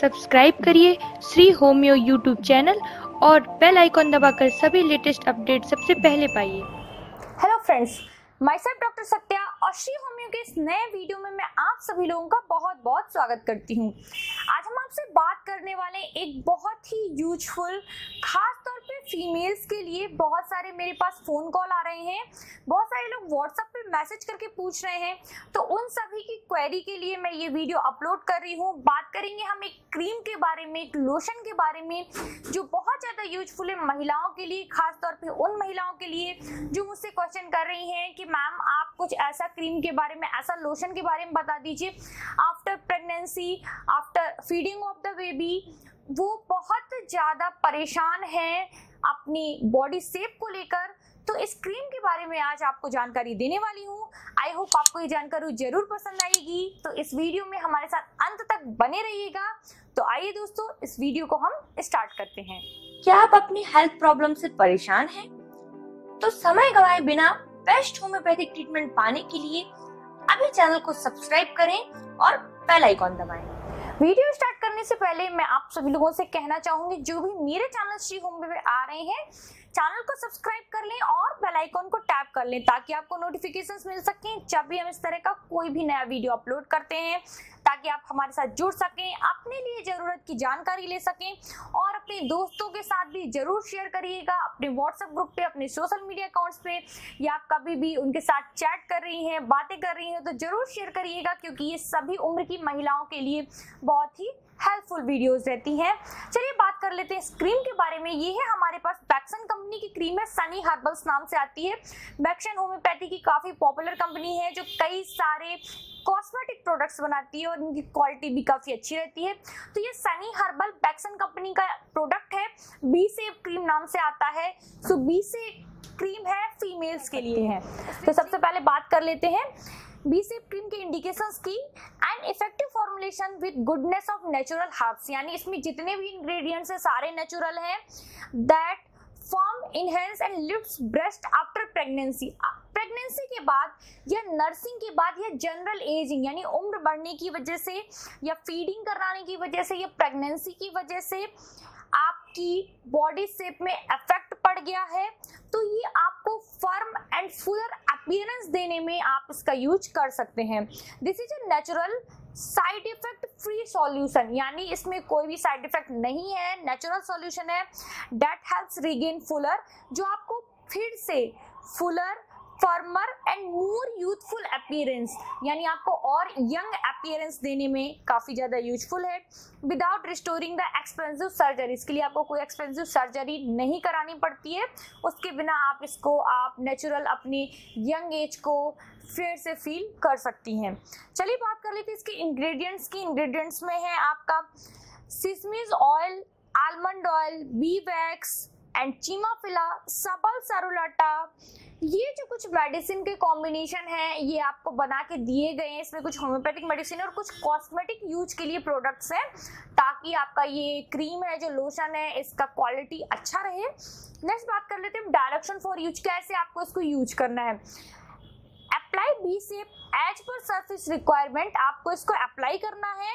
Subscribe करिए Shri homeo YouTube channel और bell icon दबाकर सभी लेटेस्ट अपडेट सबसे पहले पाइए। Hello friends, myself doctor Satya और श्री होम्यो के इस नए वीडियो में मैं आप सभी लोगों का बहुत स्वागत करती हूँ। आज हम आपसे बात करने वाले एक बहुत ही यूजफुल, खास तौर पे फीमेल्स के लिए। बहुत सारे मेरे पास फोन कॉल आ रहे हैं, बहुत सारे लोग व्हाट्सएप पे मैसेज करके पूछ रहे हैं, तो उन सभी की क्वेरी के लिए मैं ये वीडियो अपलोड कर रही हूँ। बात करेंगे हम एक क्रीम के बारे में, एक लोशन के बारे में जो बहुत ज़्यादा यूजफुल है महिलाओं के लिए, खासतौर पर उन महिलाओं के लिए जो मुझसे क्वेश्चन कर रही हैं कि मैम आप कुछ ऐसा क्रीम के बारे में, ऐसा लोशन के बारे में बता दीजिए after pregnancy, after feeding of the baby. वो बहुत ज़्यादा परेशान हैं अपनी बॉडी शेप को लेकर, तो इस क्रीम के बारे में आज आपको जानकारी देने वाली हूँ। आई होप आपको ये जानकारी जरूर पसंद आएगी, तो इस वीडियो में हमारे साथ अंत तक बने रहिएगा। तो आइए दोस्तों, इस वीडियो को हम स्टार्ट करते हैं। क्या आप अपनी हेल्थ प्रॉब्लम से परेशान हैं? तो समय गवाए बिना बेस्ट होम्योपैथिक ट्रीटमेंट पाने के लिए अभी चैनल को सब्सक्राइब करें और बेल आइकॉन दबाएं। वीडियो स्टार्ट करने से पहले मैं आप सभी लोगों से कहना चाहूंगी, जो भी मेरे चैनल श्री होम्यो पे आ रहे हैं, चैनल को सब्सक्राइब कर लें और बेल आइकॉन को टैप कर लें ताकि आपको नोटिफिकेशंस मिल सकें जब भी हम इस तरह का कोई भी नया वीडियो अपलोड करते हैं, ताकि आप हमारे साथ जुड़ सकें, अपने लिए ज़रूरत की जानकारी ले सकें। और अपने दोस्तों के साथ भी ज़रूर शेयर करिएगा, अपने व्हाट्सएप ग्रुप पे, अपने सोशल मीडिया अकाउंट्स पे, या आप कभी भी उनके साथ चैट कर रही हैं, बातें कर रही हैं, तो ज़रूर शेयर करिएगा, क्योंकि ये सभी उम्र की महिलाओं के लिए बहुत ही हेल्पफुल वीडियोस रहती हैं। चलिए बात कर लेते हैं इस क्रीम के बारे में। ये है हमारे पास बैक्सन कंपनी की क्रीम है, सनी हर्बल्स नाम से आती है। बैक्सन होम्योपैथी की काफ़ी पॉपुलर कंपनी है जो कई सारे कॉस्मेटिक प्रोडक्ट्स बनाती है और इनकी क्वालिटी भी काफ़ी अच्छी रहती है। तो ये सनी हर्बल बैक्सन कंपनी का प्रोडक्ट है, बी शेप क्रीम नाम से आता है। सो बी शेप क्रीम है, फीमेल्स के लिए है। तो सबसे पहले बात कर लेते हैं बी शेप क्रीम के इंडिकेशंस की। And effective formulation with goodness of natural herbs, यानी इसमें जितने भी इंग्रेडिएंट्स हैं सारे नेचुरल हैं। That form enhance and lifts breast after pregnancy. Pregnancy के बाद या नर्सिंग के बाद या जनरल एजिंग, यानी उम्र बढ़ने की वजह से या फीडिंग कराने की वजह से या प्रेगनेंसी की वजह से आपकी बॉडी शेप में इफेक्ट पड़ गया है, तो ये आपको फर्म एंड फुलर अपीयरेंस देने में आप इसका यूज कर सकते हैं। This is a natural side effect free solution, यानी इसमें कोई भी साइड इफेक्ट नहीं है, नेचुरल सॉल्यूशन है। दैट हेल्प्स रिगेन फुलर, जो आपको फिर से fuller, firmer and more youthful appearance, यानी आपको और यंग अपीयरेंस देने में काफ़ी ज़्यादा यूजफुल है। Without restoring the expensive surgery, इसके लिए आपको कोई एक्सपेंसिव सर्जरी नहीं करानी पड़ती है। उसके बिना आप इसको आप नेचुरल अपनी यंग एज को फिर से फील कर सकती हैं। चलिए बात कर लेते हैं इसके इंग्रेडिएंट्स की। इंग्रेडिएंट्स में है आपका sesame oil, almond oil, bee wax and चिमाफिला, sabal serrulata. ये जो कुछ मेडिसिन के कॉम्बिनेशन है ये आपको बना के दिए गए हैं। इसमें कुछ होम्योपैथिक मेडिसिन और कुछ कॉस्मेटिक यूज के लिए प्रोडक्ट्स हैं, ताकि आपका ये क्रीम है, जो लोशन है, इसका क्वालिटी अच्छा रहे। नेक्स्ट बात कर लेते हैं डायरेक्शन फॉर यूज, कैसे आपको इसको यूज करना है। Apply B shape as per surface requirement, आपको इसको अप्लाई करना है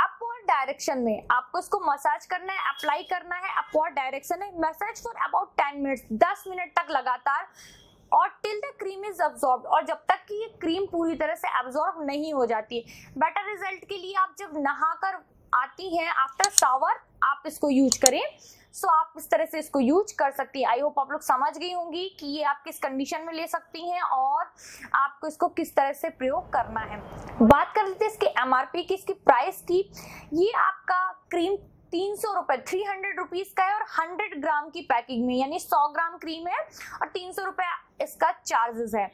अपवर्ड डायरेक्शन में। आपको इसको मसाज करना है, अप्लाई करना है अपवर्ड डायरेक्शन है। Massage for about 10 minutes, 10 minute तक लगातार, और till the cream is absorb, और जब तक कि ये क्रीम पूरी तरह से अब्सॉर्ब नहीं हो जाती है। बेटर रिजल्ट के लिए आप जब नहाकर आती हैं आफ्टर शावर आप इसको यूज करें। सो आप इस तरह से इसको यूज कर सकती हैं। आई होप आप लोग समझ गई होंगी कि ये आप किस कंडीशन में ले सकती हैं और आपको इसको किस तरह से प्रयोग करना है। बात कर लेते हैं इसके MRP की, इसकी प्राइस की। ये आपका क्रीम 300 रुपये, 300 रुपीज़ का है, और 100 ग्राम की पैकिंग में, यानी 100 ग्राम क्रीम है और 300 रुपये इसका चार्जेस है।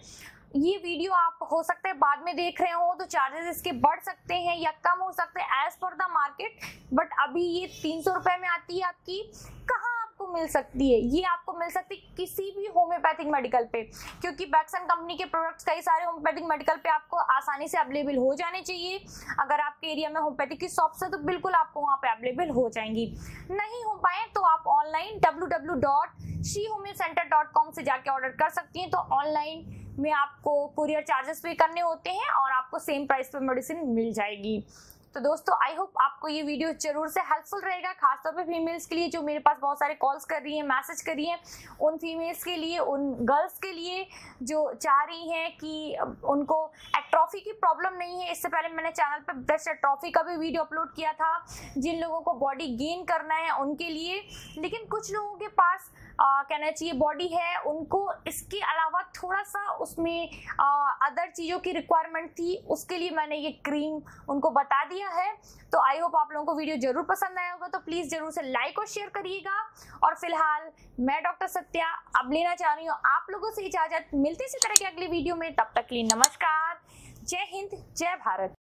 ये वीडियो आप हो सकता है बाद में देख रहे हो, तो चार्जेस इसके बढ़ सकते हैं या कम हो सकते हैं as per the market, but अभी ये 300 रुपये में आती है। आपकी कहाँ आपको मिल सकती है? ये आपको मिल सकती है किसी भी होम्योपैथिक मेडिकल पे, क्योंकि बैक्सन कंपनी के प्रोडक्ट्स कई सारे होम्योपैथिक मेडिकल पे आपको आसानी से अवेलेबल हो जाने चाहिए। अगर आपके एरिया में होम्योपैथिक की शॉप्स है तो बिल्कुल आपको वहाँ पे अवेलेबल हो जाएंगी। नहीं हो पाए तो आप ऑनलाइन www.shrihomeocenter.com से जाके ऑर्डर कर सकती हैं। तो ऑनलाइन में आपको कुरियर चार्जेस पे करने होते हैं और आपको सेम प्राइस पर मेडिसिन मिल जाएगी। तो दोस्तों आई होप आपको ये वीडियो जरूर से हेल्पफुल रहेगा, खासतौर पे फीमेल्स के लिए जो मेरे पास बहुत सारे कॉल्स कर रही हैं, मैसेज कर रही हैं, उन फीमेल्स के लिए, उन गर्ल्स के लिए जो चाह रही हैं कि उनको एट्रोफी की प्रॉब्लम नहीं है। इससे पहले मैंने चैनल पर ब्रेस्ट एट्रोफी का भी वीडियो अपलोड किया था जिन लोगों को बॉडी गेन करना है उनके लिए, लेकिन कुछ लोगों के पास कहना चाहिए बॉडी है, उनको इसके अलावा थोड़ा सा उसमें अदर चीज़ों की रिक्वायरमेंट थी, उसके लिए मैंने ये क्रीम उनको बता दिया है। तो आई होप आप लोगों को वीडियो जरूर पसंद आया होगा, तो प्लीज़ जरूर से लाइक और शेयर करिएगा। और फिलहाल मैं डॉक्टर सत्या अब लेना चाह रही हूँ आप लोगों से इजाज़त, मिलती इसी तरह की अगली वीडियो में, तब तक के लिए नमस्कार, जय हिंद, जय भारत।